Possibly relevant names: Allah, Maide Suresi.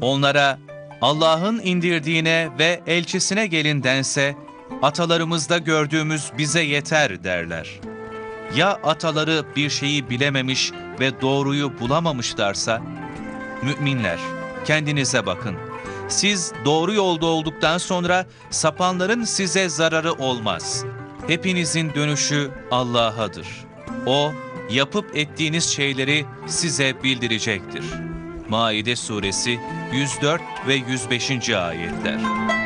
Onlara Allah'ın indirdiğine ve elçisine gelindense atalarımızda gördüğümüz bize yeter derler. Ya ataları bir şeyi bilememiş ve doğruyu bulamamışlarsa? Müminler, kendinize bakın. Siz doğru yolda olduktan sonra sapanların size zararı olmaz. Hepinizin dönüşü Allah'adır. O, yapıp ettiğiniz şeyleri size bildirecektir. Maide Suresi 104 ve 105. ayetler.